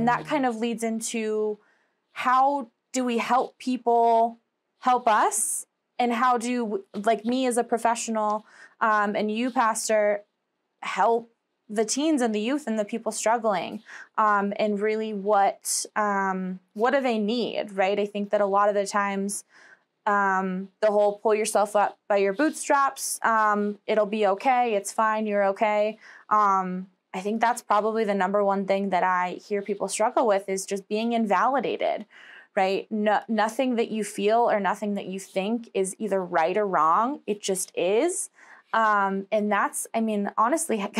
And that kind of leads into how do we help people help us? And how do, like me as a professional and you, Pastor, help the teens and the youth and the people struggling and really what do they need, right? I think that a lot of the times the whole pull yourself up by your bootstraps, it'll be okay, it's fine, you're okay. I think that's probably the #1 thing that I hear people struggle with is just being invalidated, right? No, nothing that you feel or nothing that you think is either right or wrong. It just is. And that's, I mean, honestly, kind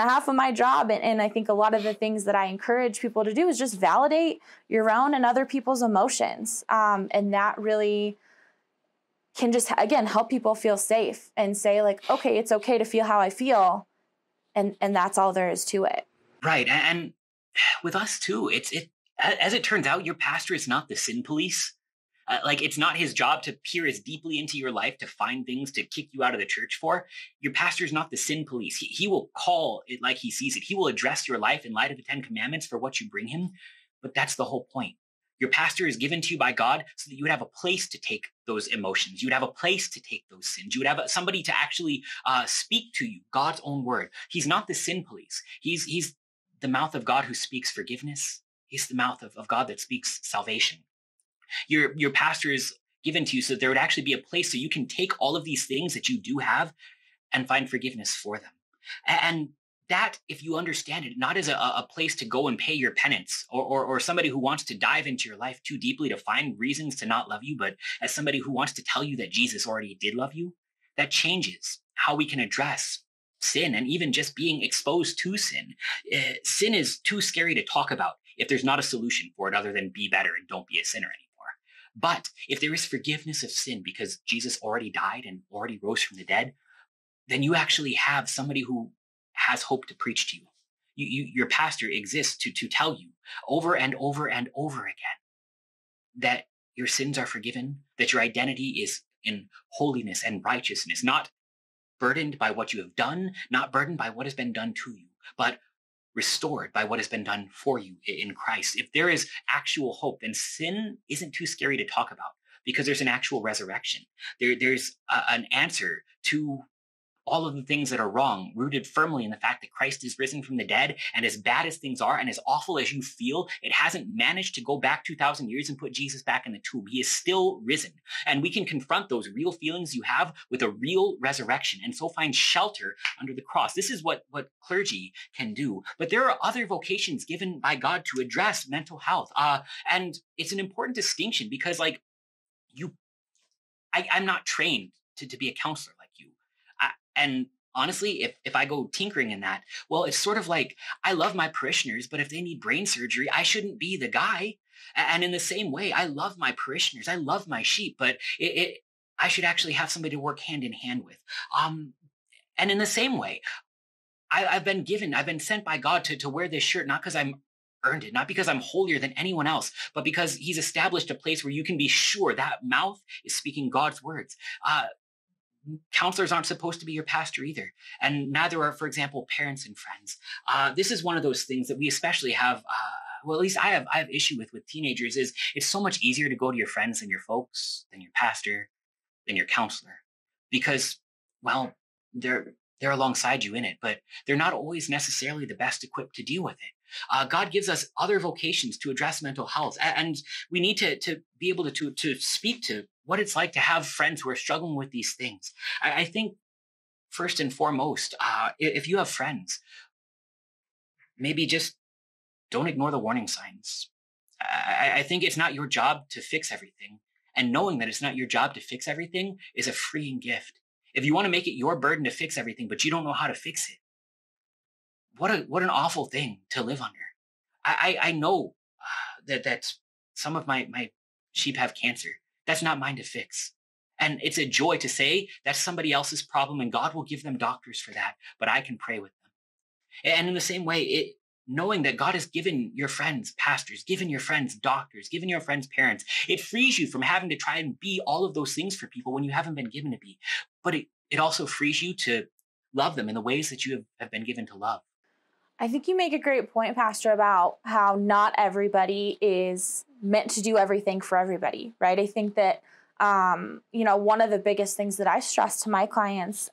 of half of my job. And I think a lot of the things that I encourage people to do is just validate your own and other people's emotions. And that really can just, again, help people feel safe and say like, okay, it's okay to feel how I feel. And that's all there is to it. Right. And with us too, as it turns out, your pastor is not the sin police. Like, it's not his job to peer as deeply into your life to find things to kick you out of the church for. Your pastor's not the sin police. He will call it like he sees it. He will address your life in light of the 10 commandments for what you bring him. But that's the whole point. Your pastor is given to you by God so that you would have a place to take those emotions. You would have a place to take those sins. You would have somebody to actually speak to you, God's own word. He's not the sin police. He's the mouth of God who speaks forgiveness. He's the mouth of God that speaks salvation. Your pastor is given to you so that there would actually be a place so you can take all of these things that you do have and find forgiveness for them. And that, if you understand it, not as a place to go and pay your penance or somebody who wants to dive into your life too deeply to find reasons to not love you, but as somebody who wants to tell you that Jesus already did love you, that changes how we can address sin and even just being exposed to sin. Sin is too scary to talk about if there's not a solution for it other than be better and don't be a sinner anymore. But if there is forgiveness of sin because Jesus already died and already rose from the dead, then you actually have somebody who has hope to preach to you. Your pastor exists to tell you over and over and over again that your sins are forgiven, that your identity is in holiness and righteousness, not burdened by what you have done, not burdened by what has been done to you, but restored by what has been done for you in Christ. If there is actual hope, then sin isn't too scary to talk about because there's an actual resurrection. There's an answer to all of the things that are wrong, rooted firmly in the fact that Christ is risen from the dead. And as bad as things are and as awful as you feel, it hasn't managed to go back 2,000 years and put Jesus back in the tomb. He is still risen. And we can confront those real feelings you have with a real resurrection and so find shelter under the cross. This is what clergy can do. But there are other vocations given by God to address mental health. And it's an important distinction because, like, I'm not trained to be a counselor. And honestly, if I go tinkering in that, well, it's sort of like, I love my parishioners, but if they need brain surgery, I shouldn't be the guy. And in the same way, I love my parishioners. I love my sheep, but I should actually have somebody to work hand in hand with. And in the same way, I've been sent by God to wear this shirt, not because I'm earned it, not because I'm holier than anyone else, but because he's established a place where you can be sure that mouth is speaking God's words. Counselors aren't supposed to be your pastor either. And neither are, for example, parents and friends. This is one of those things that we especially have, well, at least I have issue with teenagers is it's so much easier to go to your friends than your folks, than your pastor, than your counselor, because, well, they're alongside you in it, but they're not always necessarily the best equipped to deal with it. God gives us other vocations to address mental health. And we need to be able to speak to what it's like to have friends who are struggling with these things. I think first and foremost, if you have friends, maybe just don't ignore the warning signs. I think it's not your job to fix everything. And knowing that it's not your job to fix everything is a freeing gift. If you want to make it your burden to fix everything, but you don't know how to fix it, what an awful thing to live under. I know that some of my sheep have cancer. That's not mine to fix. And it's a joy to say that's somebody else's problem and God will give them doctors for that, but I can pray with them. And in the same way, knowing that God has given your friends pastors, given your friends doctors, given your friends parents, it frees you from having to try and be all of those things for people when you haven't been given to be. But it also frees you to love them in the ways that you have been given to love. I think you make a great point, Pastor, about how not everybody is meant to do everything for everybody, right? I think that, one of the biggest things that I stress to my clients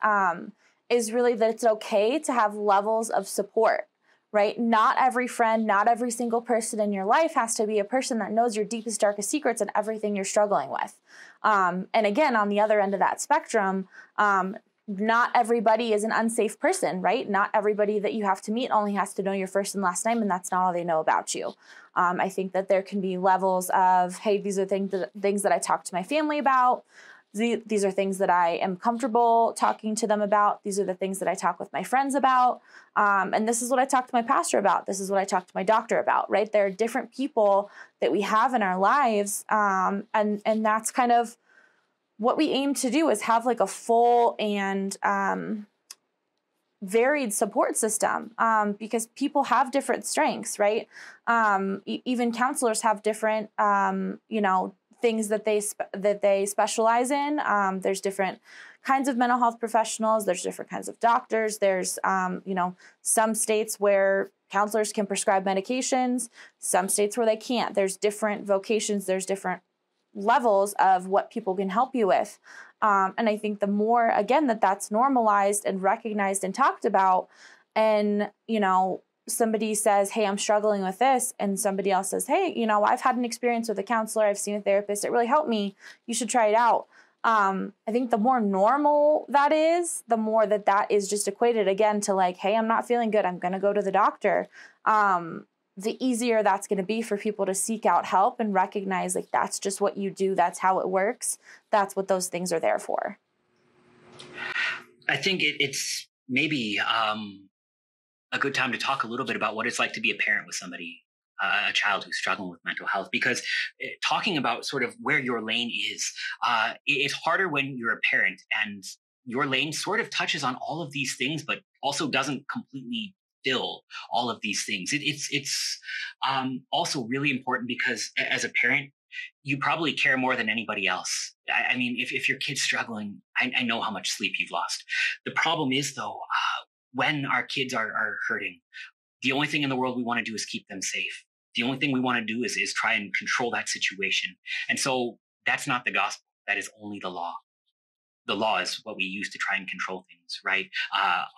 is really that it's okay to have levels of support, right? Not every friend, not every single person in your life has to be a person that knows your deepest, darkest secrets and everything you're struggling with. And again, on the other end of that spectrum, not everybody is an unsafe person, right? Not everybody that you have to meet only has to know your first and last name, and that's not all they know about you. I think that there can be levels of, hey, these are things that I talk to my family about. These are things that I am comfortable talking to them about. These are the things that I talk with my friends about. And this is what I talk to my pastor about. This is what I talk to my doctor about, right? There are different people that we have in our lives. And that's kind of what we aim to do, is have like a full and varied support system, because people have different strengths, right? Even counselors have different, things that they specialize in. There's different kinds of mental health professionals. There's different kinds of doctors. There's, some states where counselors can prescribe medications, some states where they can't. There's different vocations. There's different levels of what people can help you with. And I think the more, again, that's normalized and recognized and talked about, and, somebody says, hey, I'm struggling with this, and somebody else says, hey, I've had an experience with a counselor, I've seen a therapist, it really helped me, you should try it out. I think the more normal that is, the more that is just equated again to like, hey, I'm not feeling good, I'm going to go to the doctor. The easier that's going to be for people to seek out help and recognize like, that's just what you do. That's how it works. That's what those things are there for. I think it's maybe a good time to talk a little bit about what it's like to be a parent with somebody, a child who's struggling with mental health, because talking about sort of where your lane is, it's harder when you're a parent and your lane sort of touches on all of these things, but also doesn't completely fill all of these things. It's also really important because as a parent, you probably care more than anybody else. I mean, if your kid's struggling, I know how much sleep you've lost. The problem is though, when our kids are hurting, the only thing in the world we want to do is keep them safe. The only thing we want to do is try and control that situation. And so that's not the gospel. That is only the law. The law is what we use to try and control things, right?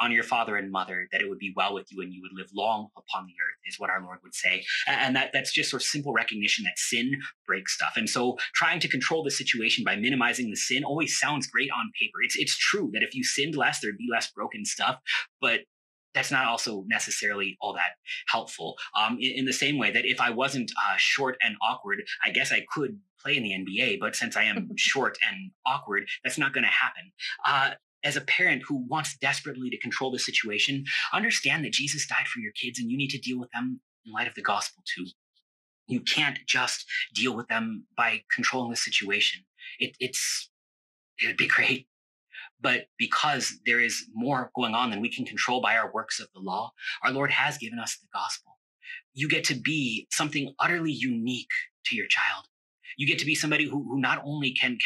Honor your father and mother, that it would be well with you and you would live long upon the earth, is what our Lord would say. And that's just sort of simple recognition that sin breaks stuff. And so trying to control the situation by minimizing the sin always sounds great on paper. It's true that if you sinned less, there'd be less broken stuff, but that's not also necessarily all that helpful. In the same way that if I wasn't short and awkward, I guess I could play in the NBA, but since I am short and awkward, that's not going to happen. As a parent who wants desperately to control the situation, understand that Jesus died for your kids and you need to deal with them in light of the gospel too. You can't just deal with them by controlling the situation. It would be great. But because there is more going on than we can control by our works of the law, our Lord has given us the gospel. You get to be something utterly unique to your child. You get to be somebody who not only can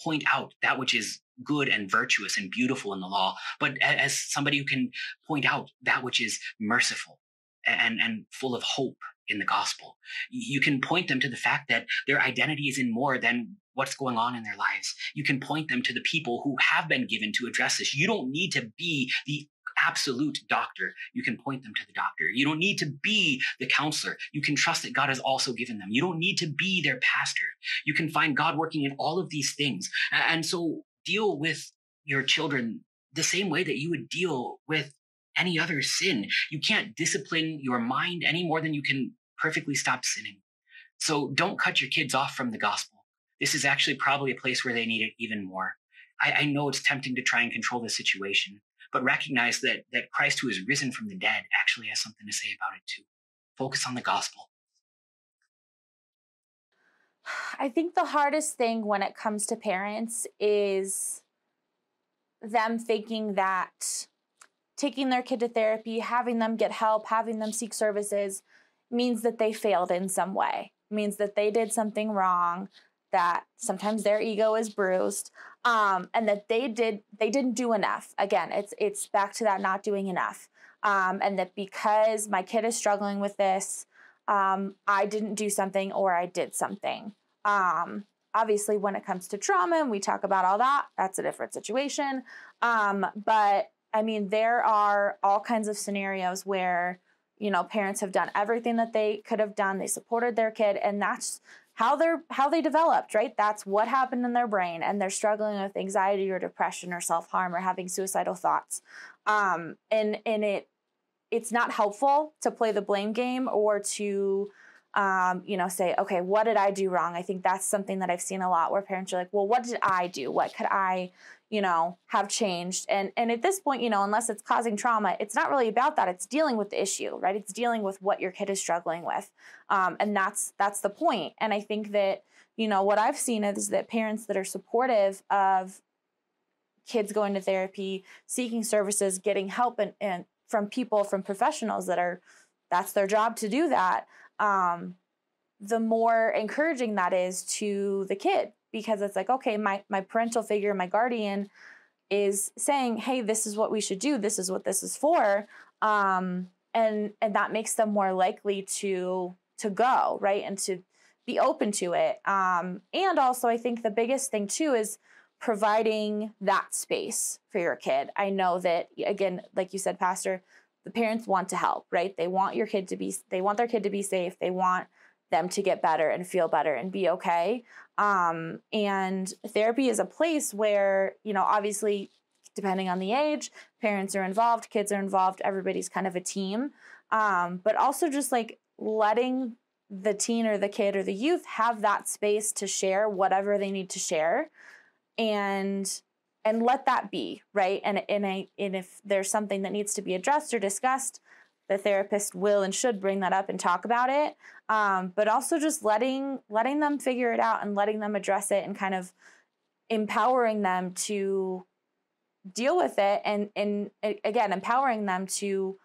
point out that which is good and virtuous and beautiful in the law, but as somebody who can point out that which is merciful and full of hope in the gospel. You can point them to the fact that their identity is in more than what's going on in their lives. You can point them to the people who have been given to address this. You don't need to be the absolute doctor. You can point them to the doctor. You don't need to be the counselor. You can trust that God has also given them. You don't need to be their pastor. You can find God working in all of these things. And so deal with your children the same way that you would deal with any other sin. You can't discipline your mind any more than you can perfectly stop sinning. So don't cut your kids off from the gospel. This is actually probably a place where they need it even more. I know it's tempting to try and control the situation, but recognize that Christ, who is risen from the dead, actually has something to say about it too. Focus on the gospel. I think the hardest thing when it comes to parents is them thinking that taking their kid to therapy, having them get help, having them seek services means that they failed in some way, means that they did something wrong, that sometimes their ego is bruised, and that they didn't do enough. Again, it's back to that not doing enough. and that because my kid is struggling with this, I didn't do something or I did something. Obviously, when it comes to trauma, and we talk about all that, that's a different situation. But I mean, there are all kinds of scenarios where, you know, parents have done everything that they could have done. They supported their kid, and that's how they developed, right? That's what happened in their brain, and they're struggling with anxiety or depression or self-harm or having suicidal thoughts. And it's not helpful to play the blame game or to, you know, say, okay, what did I do wrong? I think that's something that I've seen a lot where parents are like, well, what did I do? What could I, you know, have changed? And at this point, you know, unless it's causing trauma, it's not really about that. It's dealing with the issue, right? It's dealing with what your kid is struggling with. And that's the point. And I think that, you know, what I've seen is that parents that are supportive of kids going to therapy, seeking services, getting help and from people, from professionals that are, that's their job to do that. The more encouraging that is to the kid, because it's like, okay, my parental figure, my guardian is saying, hey, this is what we should do. This is what this is for. And that makes them more likely to go, right? And to be open to it. And also I think the biggest thing too is providing that space for your kid. I know that, again, like you said, Pastor, the parents want to help, right? They want their kid to be safe. They want them to get better and feel better and be okay. And therapy is a place where, you know, obviously, depending on the age, parents are involved, kids are involved, everybody's kind of a team. But also just like letting the teen or the kid or the youth have that space to share whatever they need to share, and let that be, right? And if there's something that needs to be addressed or discussed, the therapist will and should bring that up and talk about it. But also just letting them figure it out and letting them address it and kind of empowering them to deal with it. And again, empowering them to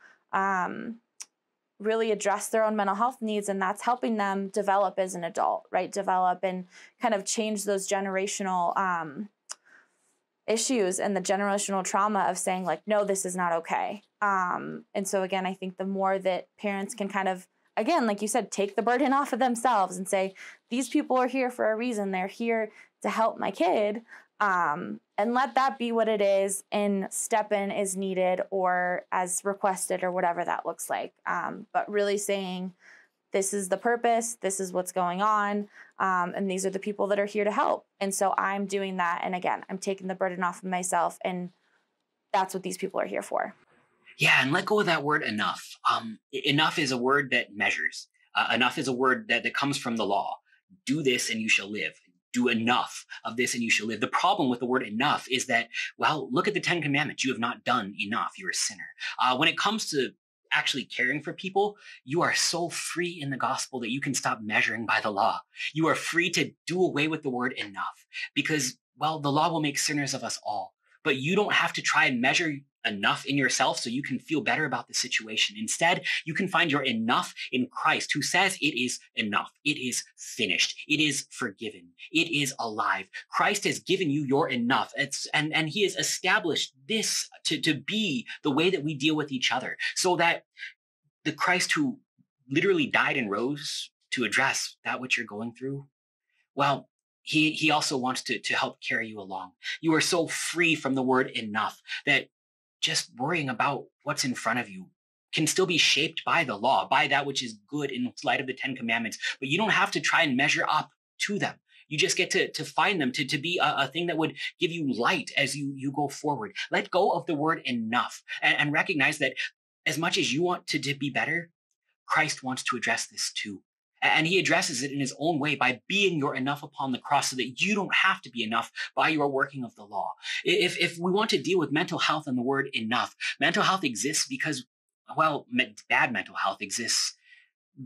really address their own mental health needs. And that's helping them develop as an adult, right? Develop and kind of change those generational issues and the generational trauma of saying like, no, this is not okay. And so again, I think the more that parents can kind of, again, like you said, take the burden off of themselves and say, these people are here for a reason. They're here to help my kid. And let that be what it is, and step in as needed or as requested or whatever that looks like. But really saying, this is the purpose, this is what's going on, and these are the people that are here to help. And so I'm doing that, and again, I'm taking the burden off of myself, and that's what these people are here for. Yeah, and let go of that word enough. Enough is a word that measures. Enough is a word that comes from the law. Do this and you shall live. Do enough of this and you shall live. The problem with the word enough is that, well, look at the 10 Commandments. You have not done enough. You're a sinner. When it comes to actually caring for people, you are so free in the gospel that you can stop measuring by the law. You are free to do away with the word enough because, well, the law will make sinners of us all, but you don't have to try and measure enough in yourself so you can feel better about the situation. Instead, you can find your enough in Christ, who says it is enough. It is finished. It is forgiven. It is alive. Christ has given you your enough. And he has established this to be the way that we deal with each other, so that the Christ who literally died and rose to address that which you're going through, well, he also wants to help carry you along. You are so free from the word enough that just worrying about what's in front of you can still be shaped by the law, by that which is good in light of the 10 Commandments, but you don't have to try and measure up to them. You just get to find them, to be a thing that would give you light as you go forward. Let go of the word enough and recognize that as much as you want to be better, Christ wants to address this too. And he addresses it in his own way by being your enough upon the cross, so that you don't have to be enough by your working of the law. If we want to deal with mental health and the word enough, mental health exists because, well, bad mental health exists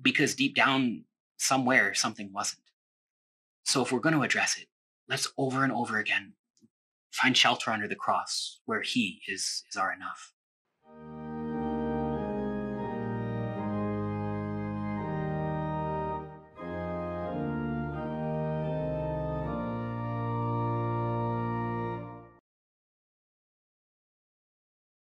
because deep down somewhere something wasn't. So if we're going to address it, let's over and over again find shelter under the cross where he is our enough.